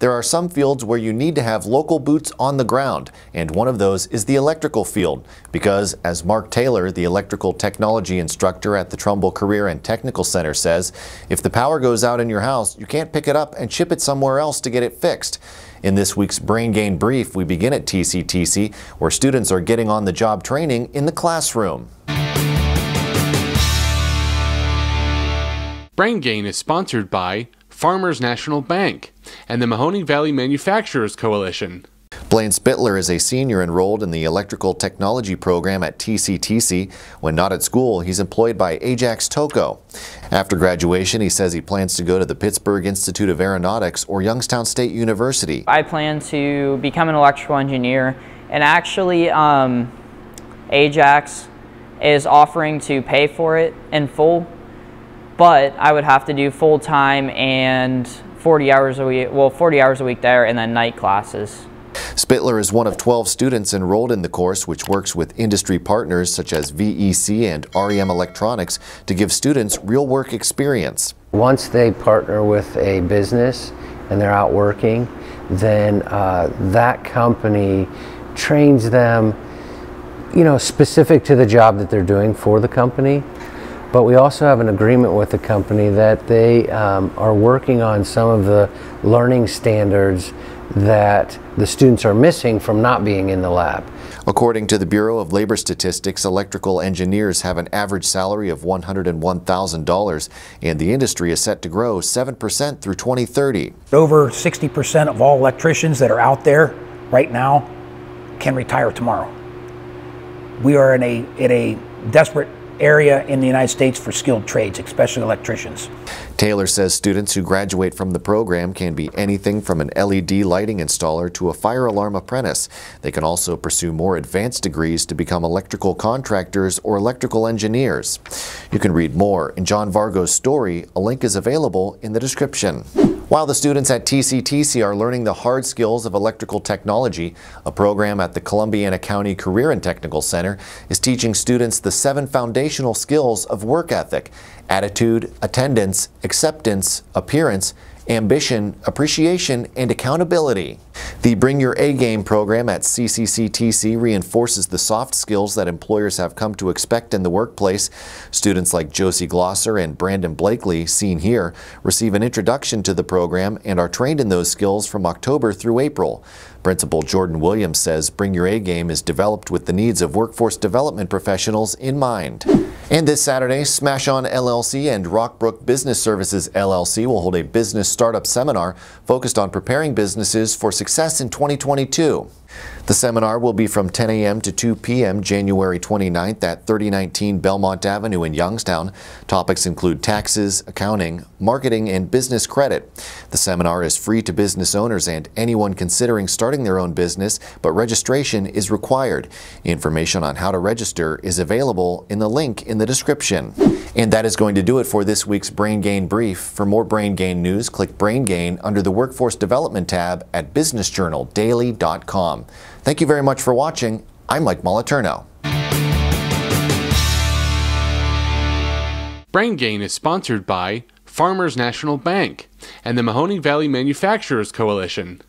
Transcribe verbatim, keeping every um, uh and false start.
There are some fields where you need to have local boots on the ground, and one of those is the electrical field, because as Mark Taylor, the electrical technology instructor at the Trumbull Career and Technical Center, says, if the power goes out in your house, you can't pick it up and ship it somewhere else to get it fixed. In this week's Brain Gain Brief, we begin at T C T C, where students are getting on-the-job training in the classroom. Brain Gain is sponsored by Farmers National Bank and the Mahoning Valley Manufacturers Coalition. Blaine Spitler is a senior enrolled in the electrical technology program at T C T C. When not at school, he's employed by Ajax Toco. After graduation, he says he plans to go to the Pittsburgh Institute of Aeronautics or Youngstown State University. I plan to become an electrical engineer, and actually um, Ajax is offering to pay for it in full, but I would have to do full-time and forty hours a week, well, forty hours a week there, and then night classes. Spitler is one of twelve students enrolled in the course, which works with industry partners such as V E C and R E M Electronics to give students real work experience. Once they partner with a business and they're out working, then uh, that company trains them, you know, specific to the job that they're doing for the company. But we also have an agreement with the company that they um, are working on some of the learning standards that the students are missing from not being in the lab. According to the Bureau of Labor Statistics, electrical engineers have an average salary of one hundred one thousand dollars, and the industry is set to grow seven percent through twenty thirty. Over sixty percent of all electricians that are out there right now can retire tomorrow. We are in a, in a desperate area in the United States for skilled trades, especially electricians. Taylor says students who graduate from the program can be anything from an L E D lighting installer to a fire alarm apprentice. They can also pursue more advanced degrees to become electrical contractors or electrical engineers. You can read more in John Vargo's story. A link is available in the description. While the students at T C T C are learning the hard skills of electrical technology, a program at the Columbiana County Career and Technical Center is teaching students the seven foundational skills of work ethic: attitude, attendance, acceptance, appearance, ambition, appreciation, and accountability. The Bring Your A-Game program at C C C T C reinforces the soft skills that employers have come to expect in the workplace. Students like Josie Glosser and Brandon Blakely, seen here, receive an introduction to the program and are trained in those skills from October through April. Principal Jordan Williams says Bring Your A-Game is developed with the needs of workforce development professionals in mind. And this Saturday, SmashOn L L C and Rockbrook Business Services L L C will hold a business startup seminar focused on preparing businesses for success in twenty twenty-two. The seminar will be from ten A M to two P M January twenty-ninth at thirty nineteen Belmont Avenue in Youngstown. Topics include taxes, accounting, marketing, and business credit. The seminar is free to business owners and anyone considering starting their own business, but registration is required. Information on how to register is available in the link in the description. And that is going to do it for this week's Brain Gain Brief. For more Brain Gain news, click Brain Gain under the Workforce Development tab at business journal daily dot com. Thank you very much for watching. I'm Mike Moliterno. Brain Gain is sponsored by Farmers National Bank and the Mahoning Valley Manufacturers Coalition.